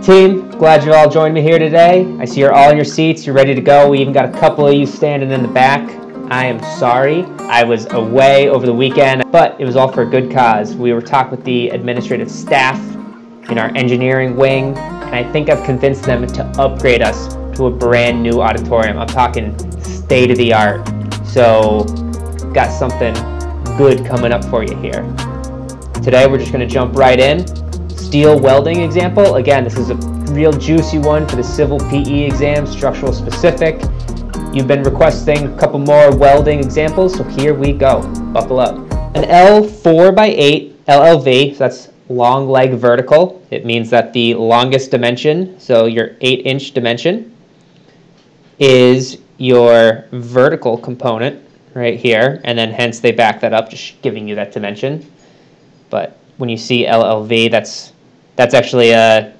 Team, glad you all joined me here today. I see you're all in your seats, you're ready to go. We even got a couple of you standing in the back. I am sorry, I was away over the weekend, but it was all for a good cause. We were talking with the administrative staff in our engineering wing, and I think I've convinced them to upgrade us to a brand new auditorium. I'm talking state of the art. So, got something good coming up for you here. Today we're just gonna jump right in. Steel welding example, again, this is a real juicy one for the civil PE exam, structural specific. You've been requesting a couple more welding examples, so here we go. Buckle up. An L4x8 LLV, so that's long leg vertical. It means that the longest dimension, so your 8-inch dimension, is your vertical component right here, and then hence they back that up, just giving you that dimension. But when you see LLV, that's actually a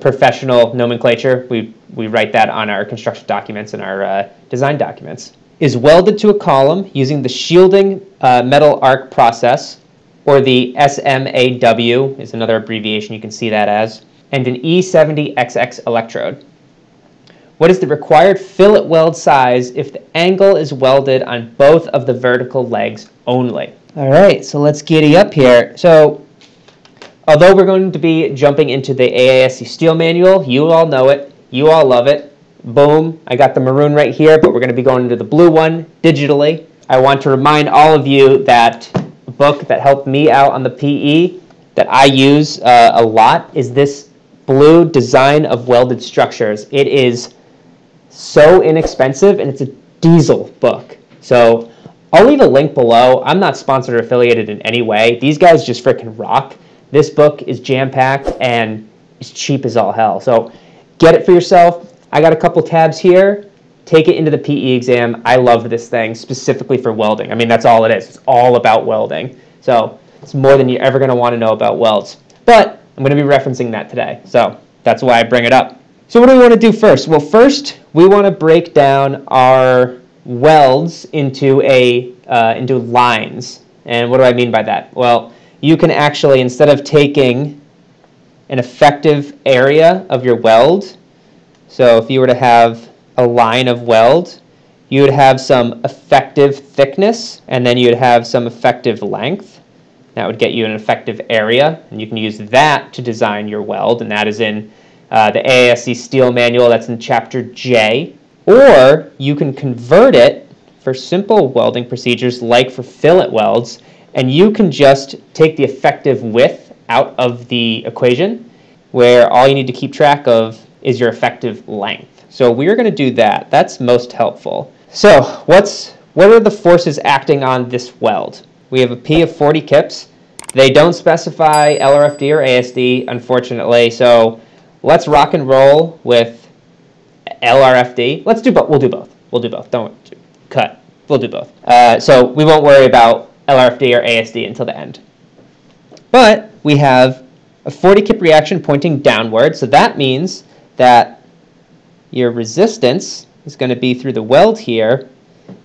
professional nomenclature. We write that on our construction documents and our design documents. Is welded to a column using the shielding metal arc process, or the SMAW is another abbreviation you can see that as, and an E70XX electrode. What is the required fillet weld size if the angle is welded on both of the vertical legs only? All right, so let's giddy up here. So, although we're going to be jumping into the AISC steel manual, you all know it. You all love it. Boom, I got the maroon right here, but we're going to be going into the blue one digitally. I want to remind all of you that a book that helped me out on the PE that I use a lot is this blue Design of Welded Structures. It is so inexpensive, and it's a diesel book. So I'll leave a link below. I'm not sponsored or affiliated in any way. These guys just freaking rock. This book is jam-packed, and it's cheap as all hell. So get it for yourself. I got a couple tabs here. Take it into the PE exam. I love this thing specifically for welding. I mean, that's all it is. It's all about welding. So it's more than you're ever going to want to know about welds. But I'm going to be referencing that today. So that's why I bring it up. So what do we want to do first? Well, first, we want to break down our welds into lines. And what do I mean by that? Well, you can actually, instead of taking an effective area of your weld. So if you were to have a line of weld, you would have some effective thickness, and then you'd have some effective length. That would get you an effective area, and you can use that to design your weld, and that is in the AISC Steel Manual, that's in Chapter J. Or you can convert it for simple welding procedures like for fillet welds, and you can just take the effective width out of the equation, where all you need to keep track of is your effective length. So we're going to do that. That's most helpful. So what are the forces acting on this weld? We have a P of 40 kips. They don't specify LRFD or ASD, unfortunately. So let's rock and roll with LRFD. Let's do both. We'll do both. We'll do both. Don't cut. We'll do both. So we won't worry about LRFD or ASD until the end. But we have a 40 kip reaction pointing downward, so that means that your resistance is going to be through the weld here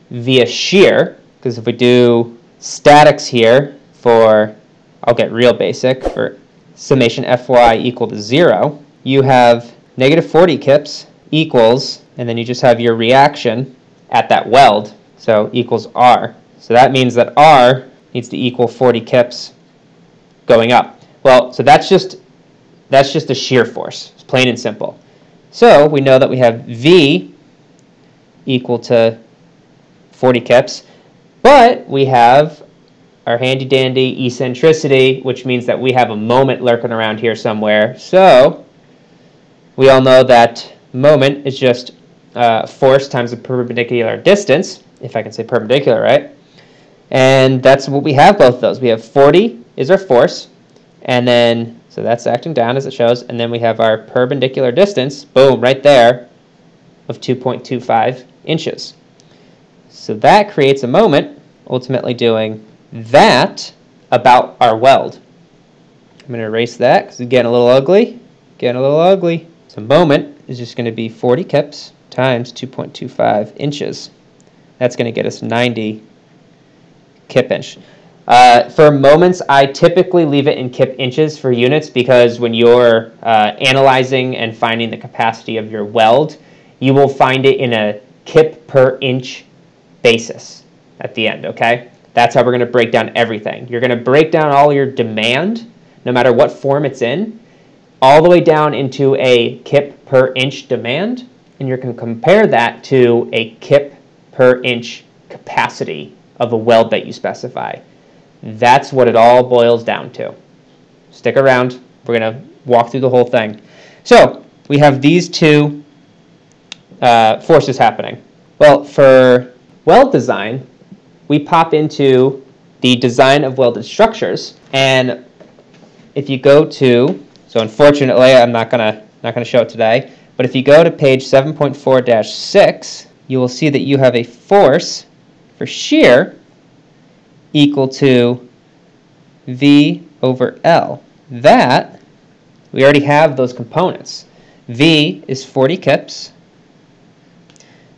via shear, because if we do statics here for, I'll get real basic, for summation Fy equal to 0, you have negative 40 kips equals, and then you just have your reaction at that weld, so equals R. So that means that R needs to equal 40 kips going up. Well, so that's just a shear force. It's plain and simple. So we know that we have V equal to 40 kips, but we have our handy dandy eccentricity, which means that we have a moment lurking around here somewhere. So we all know that moment is just force times the perpendicular distance, if I can say perpendicular, right? And that's what we have, both of those. We have 40 is our force, and then, so that's acting down as it shows, and then we have our perpendicular distance, boom, right there, of 2.25 inches. So that creates a moment, ultimately doing that about our weld. I'm going to erase that because it's getting a little ugly, getting a little ugly. So moment is just going to be 40 kips times 2.25 inches. That's going to get us 90 kip inch. For moments, I typically leave it in kip inches for units because when you're analyzing and finding the capacity of your weld, you will find it in a kip per inch basis at the end, okay? That's how we're going to break down everything. You're going to break down all your demand, no matter what form it's in, all the way down into a kip per inch demand, and you're going to compare that to a kip per inch capacity of a weld that you specify. That's what it all boils down to. Stick around. We're going to walk through the whole thing. So we have these two forces happening. Well, for weld design, we pop into the design of welded structures. And if you go to, so unfortunately, I'm not going to show it today, but if you go to page 7.4-6, you will see that you have a force for shear equal to V over L. That, we already have those components. V is 40 kips,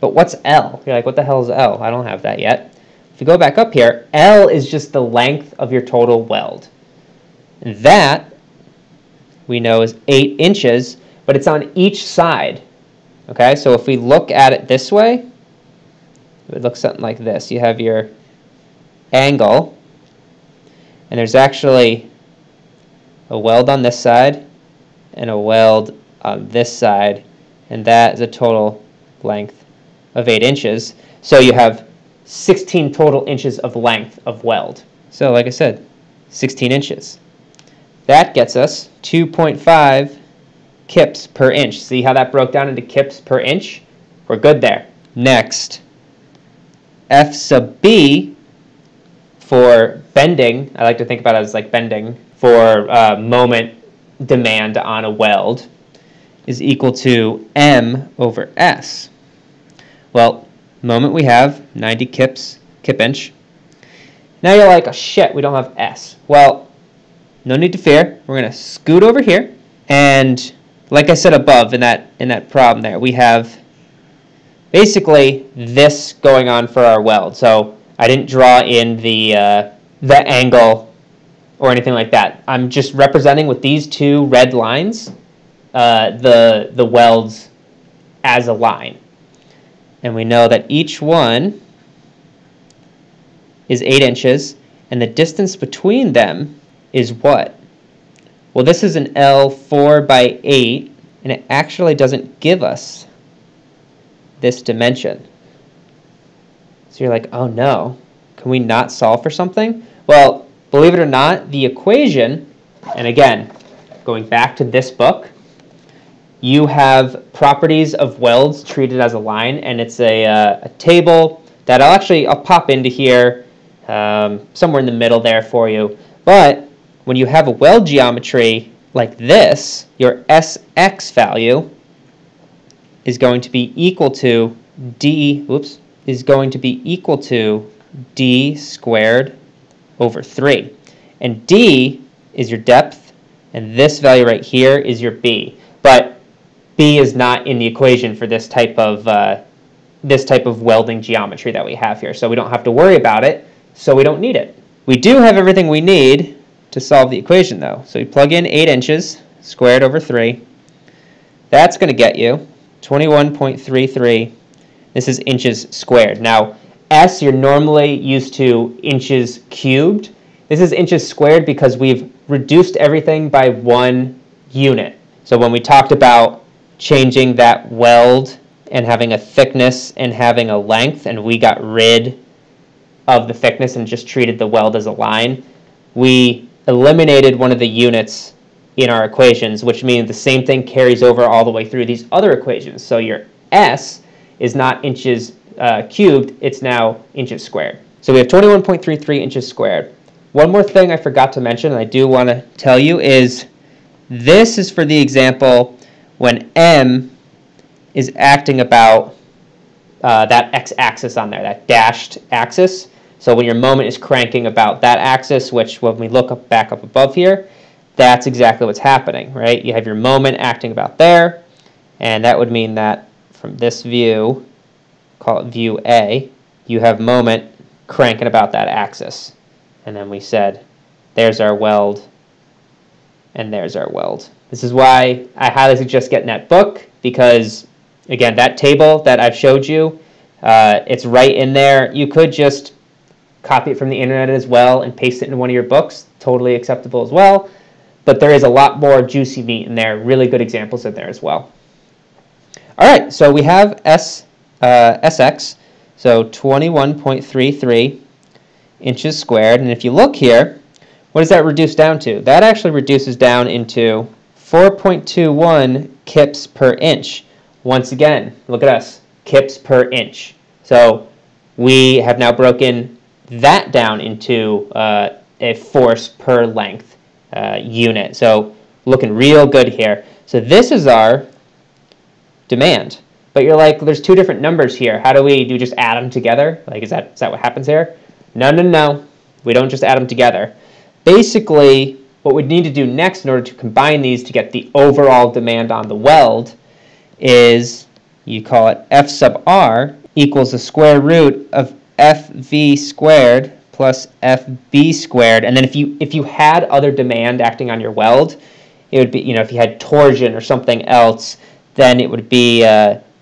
but what's L? You're like, what the hell is L? I don't have that yet. If you go back up here, L is just the length of your total weld. And that, we know, is 8 inches, but it's on each side. Okay, so if we look at it this way, it would look something like this. You have your angle, and there's actually a weld on this side and a weld on this side, and that is a total length of 8 inches. So you have 16 total inches of length of weld. So like I said, 16 inches. That gets us 2.5 kips per inch. See how that broke down into kips per inch? We're good there. Next, F sub B for bending. I like to think about it as like bending for moment demand on a weld is equal to M over S. Well, moment we have 90 kips, kip inch. Now you're like, oh shit, we don't have S. Well, no need to fear. We're going to scoot over here. And like I said above in that problem there, we have basically this going on for our weld. So I didn't draw in the angle or anything like that. I'm just representing with these two red lines the welds as a line. And we know that each one is 8 inches, and the distance between them is what? Well, this is an L 4 by 8, and it actually doesn't give us this dimension. So you're like, oh no, can we not solve for something? Well, believe it or not, the equation, and again, going back to this book, you have properties of welds treated as a line, and it's a table that I'll pop into here somewhere in the middle there for you. But when you have a weld geometry like this, your SX value is going to be equal to D squared over 3, and D is your depth, and this value right here is your B. But B is not in the equation for this type of welding geometry that we have here, so we don't have to worry about it, so we don't need it. We do have everything we need to solve the equation though. So you plug in 8 inches squared over 3. That's going to get you 21.33. This is inches squared. Now S, you're normally used to inches cubed. This is inches squared because we've reduced everything by 1 unit. So when we talked about changing that weld and having a thickness and having a length, and we got rid of the thickness and just treated the weld as a line, we eliminated one of the units in our equations, which means the same thing carries over all the way through these other equations. So your S is not inches cubed, it's now inches squared. So we have 21.33 inches squared. One more thing I forgot to mention, and I do want to tell you, is this is for the example when M is acting about that x-axis on there, that dashed axis. So when your moment is cranking about that axis, which when we look up, back up above here, that's exactly what's happening, right? You have your moment acting about there, and that would mean that from this view, call it view A, you have moment cranking about that axis. and then we said there's our weld and there's our weld. This is why I highly suggest getting that book, because again, that table that I've showed you, it's right in there. You could just copy it from the internet as well and paste it into one of your books, totally acceptable as well. But there is a lot more juicy meat in there, really good examples in there as well. All right, so we have SX, so 21.33 inches squared. And if you look here, what does that reduce down to? That actually reduces down into 4.21 kips per inch. Once again, look at us, kips per inch. So we have now broken that down into a force per length unit. So looking real good here. So this is our demand. But you're like, there's two different numbers here. How do we just add them together? Like, is that what happens here? No, no, no. We don't just add them together. Basically, what we need to do next in order to combine these to get the overall demand on the weld is you call it F sub R equals the square root of FV squared plus FB squared. And then if you had other demand acting on your weld, it would be, if you had torsion or something else, then it would be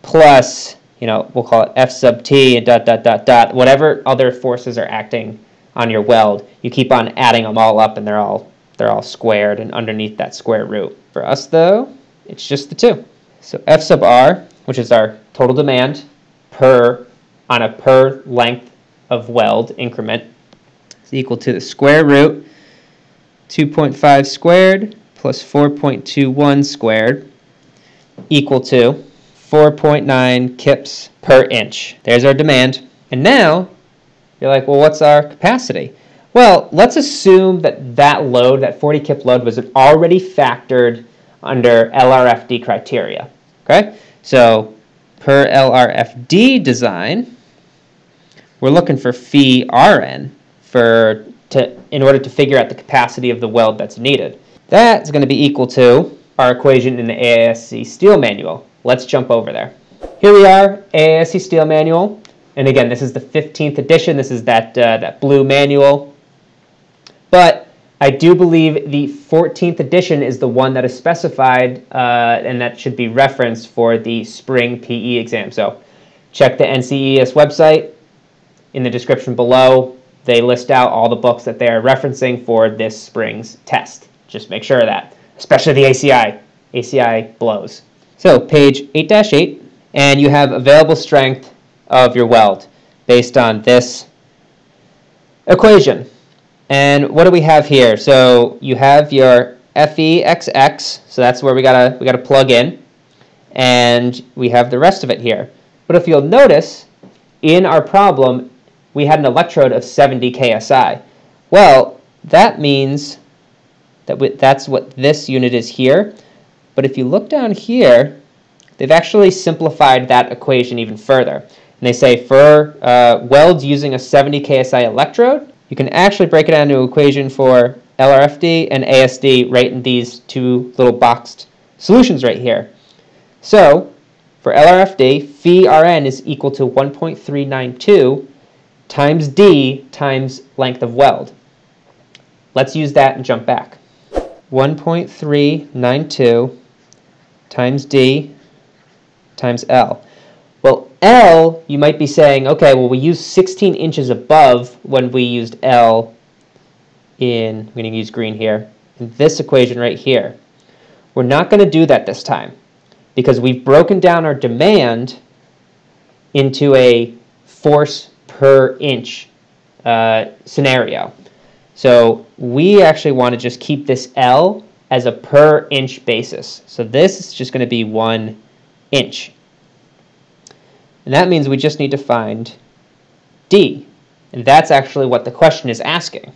plus, we'll call it F sub T and dot, dot, dot, dot, whatever other forces are acting on your weld. You keep on adding them all up and they're all squared and underneath that square root. For us though, it's just the two. So F sub R, which is our total demand on a per length of weld increment, is equal to the square root 2.5 squared plus 4.21 squared equal to 4.9 kips per inch. There's our demand. And now you're like, well, what's our capacity? Well, let's assume that that load, that 40 kip load, was already factored under LRFD criteria, okay? So per LRFD design, we're looking for phi Rn in order to figure out the capacity of the weld that's needed. That's going to be equal to our equation in the AISC steel manual. Let's jump over there. Here we are, AISC steel manual. And again, this is the 15th edition. This is that blue manual. But I do believe the 14th edition is the one that is specified, and that should be referenced for the spring PE exam. So check the NCEES website. In the description below, they list out all the books that they are referencing for this spring's test. Just make sure of that, especially the ACI. ACI blows. So page 8-8, and you have available strength of your weld based on this equation. And what do we have here? So you have your FEXX, so that's where we gotta plug in, and we have the rest of it here. But if you'll notice, in our problem, we had an electrode of 70 KSI. Well, that means that that's what this unit is here. But if you look down here, they've actually simplified that equation even further. And they say for welds using a 70 KSI electrode, you can actually break it down into an equation for LRFD and ASD right in these two little boxed solutions right here. So for LRFD, phi Rn is equal to 1.392 times D times length of weld. Let's use that and jump back. 1.392 times D times L. Well, L, you might be saying, okay, well, we used 16 inches above when we used L in, I'm going to use green here, in this equation right here. We're not going to do that this time because we've broken down our demand into a force per inch scenario. So we actually want to just keep this L as a per inch basis. So this is just going to be 1 inch. And that means we just need to find D. And that's actually what the question is asking.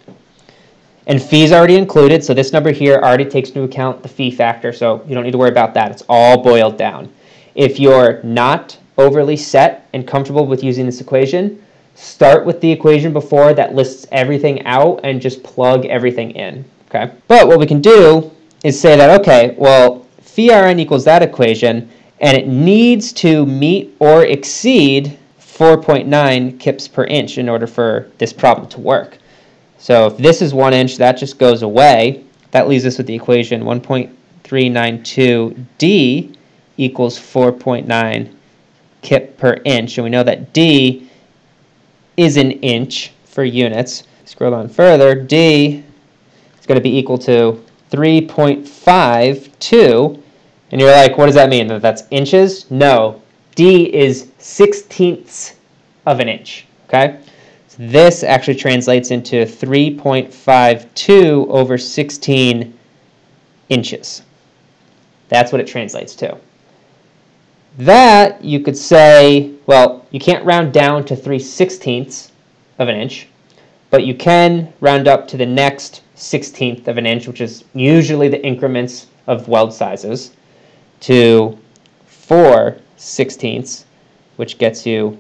And phi is already included, so this number here already takes into account the phi factor, so you don't need to worry about that. It's all boiled down. If you're not overly set and comfortable with using this equation, start with the equation before that lists everything out and just plug everything in, okay? But what we can do is say that, okay, well, phi Rn equals that equation, and it needs to meet or exceed 4.9 kips per inch in order for this problem to work. So if this is 1 inch, that just goes away. That leaves us with the equation 1.392D equals 4.9 kip per inch. And we know that D is an inch for units. Scroll on further, D is going to be equal to 3.52. And you're like, what does that mean? That that's inches? No, D is 16ths of an inch, okay? So this actually translates into 3.52 over 16 inches. That's what it translates to. That, you could say, well, you can't round down to 3/16 of an inch, but you can round up to the next 16th of an inch, which is usually the increments of weld sizes, to 4/16, which gets you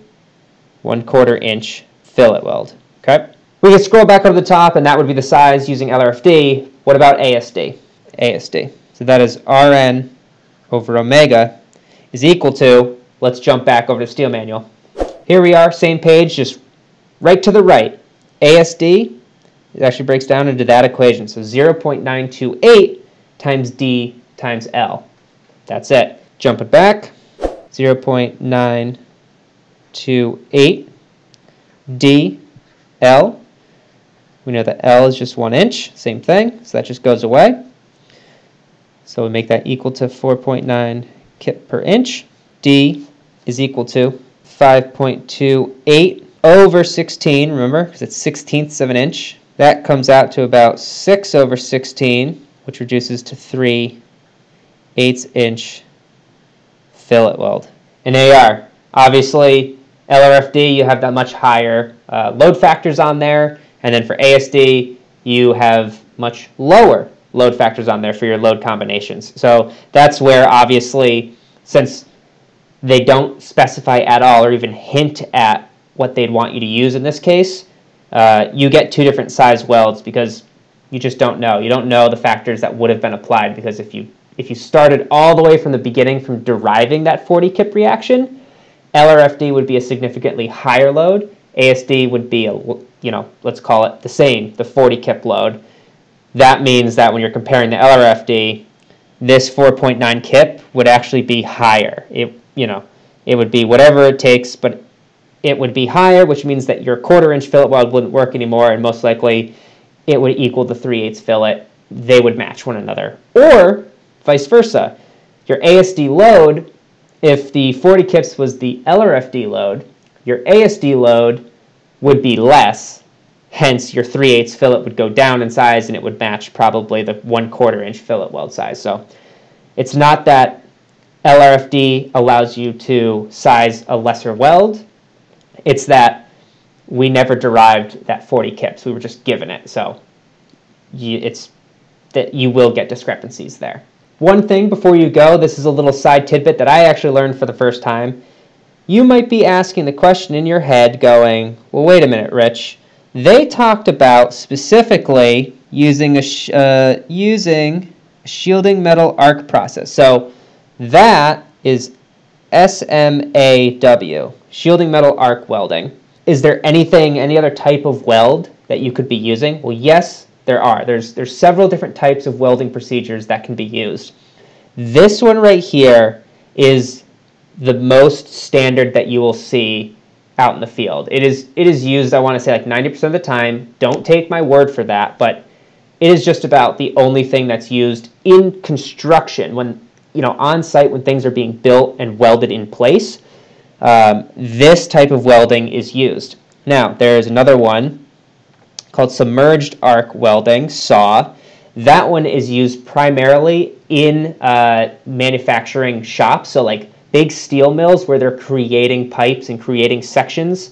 1/4 inch fillet weld. Okay? We can scroll back up to the top, and that would be the size using LRFD. What about ASD? ASD. So that is RN over omega is equal to, let's jump back over to steel manual. Here we are, same page, just right to the right. ASD, it actually breaks down into that equation. So 0.928 times D times L. That's it. Jump it back. 0.928 D L. We know that L is just 1 inch, same thing, so that just goes away. So we make that equal to 4.9 kip per inch. D is equal to 5.28 over 16, remember, because it's 16ths of an inch. That comes out to about 6 over 16, which reduces to 3/8 inch fillet weld. And AR, obviously, LRFD, you have that much higher load factors on there. And then for ASD, you have much lower load factors on there for your load combinations. So that's where, obviously, since they don't specify at all or even hint at what they'd want you to use in this case, you get two different size welds because you just don't know. You don't know the factors that would have been applied, because if you started all the way from the beginning from deriving that 40 kip reaction, LRFD would be a significantly higher load. ASD would be, let's call it the same, the 40 kip load. That means that when you're comparing the LRFD, this 4.9 kip would actually be higher. It would be whatever it takes, but it would be higher, which means that your 1/4 inch fillet weld wouldn't work anymore, and most likely it would equal the 3/8 fillet. They would match one another. Or vice versa. Your ASD load, if the 40 kips was the LRFD load, your ASD load would be less. Hence, your 3/8 fillet would go down in size, and it would match probably the 1/4 inch fillet weld size. So it's not that LRFD allows you to size a lesser weld. It's that we never derived that 40 kips. We were just given it. So you will get discrepancies there. One thing before you go, this is a little side tidbit that I actually learned for the first time. You might be asking the question in your head going, well, wait a minute, Rich. They talked about specifically using a shielding metal arc process. So that is SMAW, shielding metal arc welding. Is there any other type of weld that you could be using? Well, yes, there are. There's several different types of welding procedures that can be used. This one right here is the most standard that you will see out in the field. It is used, I want to say, like 90% of the time. Don't take my word for that, but it is just about the only thing that's used in construction, when on site, when things are being built and welded in place. This type of welding is used. Now, there's another one called submerged arc welding, SAW. That one is used primarily in manufacturing shops, so like big steel mills where they're creating pipes and creating sections,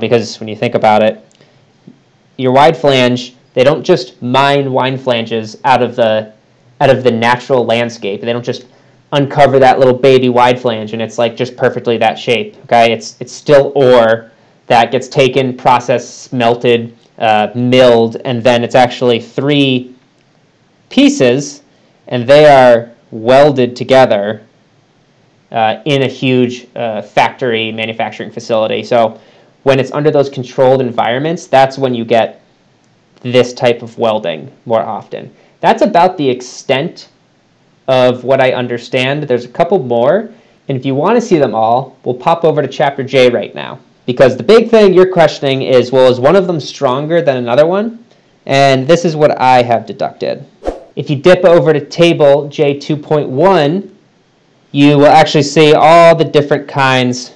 because when you think about it, your wide flange, they don't just mine wide flanges out of the natural landscape. They don't just uncover that little baby wide flange and it's like just perfectly that shape, okay? It's still ore that gets taken, processed, smelted, milled, and then it's actually 3 pieces and they are welded together in a huge factory manufacturing facility. So when it's under those controlled environments, that's when you get this type of welding more often. That's about the extent of what I understand. There's a couple more, and if you want to see them all, we'll pop over to Chapter J right now. Because the big thing you're questioning is, well, is one of them stronger than another one? And this is what I have deducted. If you dip over to Table J2.1, you will actually see all the different kinds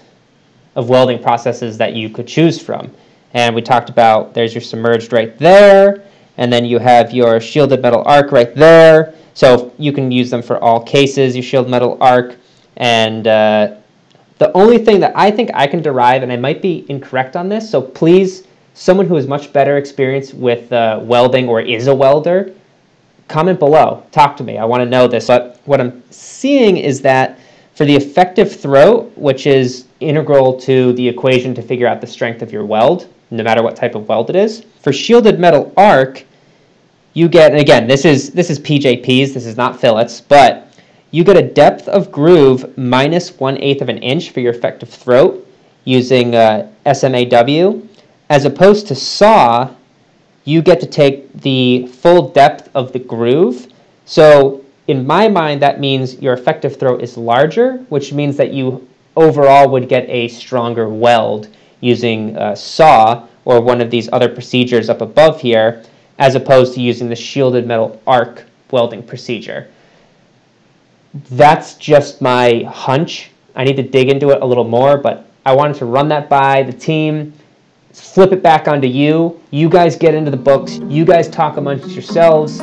of welding processes that you could choose from. And we talked about, there's your submerged right there, and then you have your shielded metal arc right there. So you can use them for all cases, your shielded metal arc. And the only thing that I think I can derive, and I might be incorrect on this, so please, someone who is much better experienced with welding or is a welder, comment below, talk to me, I want to know this. But what I'm seeing is that for the effective throat, which is integral to the equation to figure out the strength of your weld, no matter what type of weld it is, for shielded metal arc, you get, and again, this is PJPs, this is not fillets, but you get a depth of groove minus 1/8 of an inch for your effective throat using SMAW. As opposed to SAW, you get to take the full depth of the groove. So in my mind, that means your effective throat is larger, which means that you overall would get a stronger weld using SAW or one of these other procedures up above here, as opposed to using the shielded metal arc welding procedure. That's just my hunch. I need to dig into it a little more, but I wanted to run that by the team, flip it back onto you. You guys get into the books, you guys talk amongst yourselves,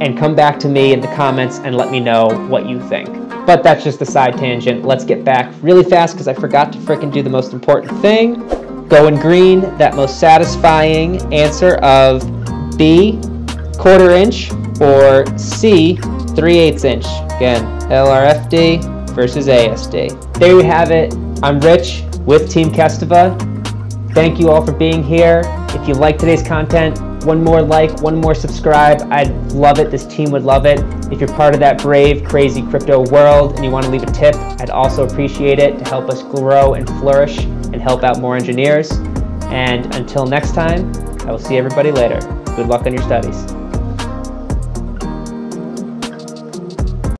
and come back to me in the comments and let me know what you think. But that's just a side tangent. Let's get back really fast because I forgot to frickin' do the most important thing. Going green, that most satisfying answer of B, 1/4 inch, or C, 3/8 inch. Again, LRFD versus ASD. There you have it. I'm Rich with Team Kestävä. Thank you all for being here. If you like today's content, one more like, one more subscribe. I'd love it. This team would love it. If you're part of that brave, crazy crypto world and you want to leave a tip, I'd also appreciate it to help us grow and flourish and help out more engineers. And until next time, I will see everybody later. Good luck on your studies.